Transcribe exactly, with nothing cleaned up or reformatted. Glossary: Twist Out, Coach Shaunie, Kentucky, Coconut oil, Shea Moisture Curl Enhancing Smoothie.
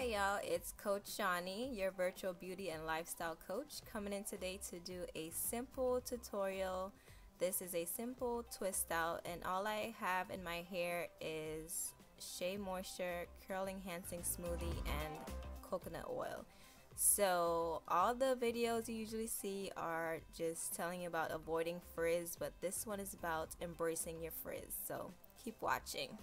Hey y'all, it's Coach Shani, your virtual beauty and lifestyle coach, coming in today to do a simple tutorial. This is a simple twist out, and all I have in my hair is Shea Moisture Curl Enhancing Smoothie and coconut oil. So all the videos you usually see are just telling you about avoiding frizz, but this one is about embracing your frizz, so keep watching.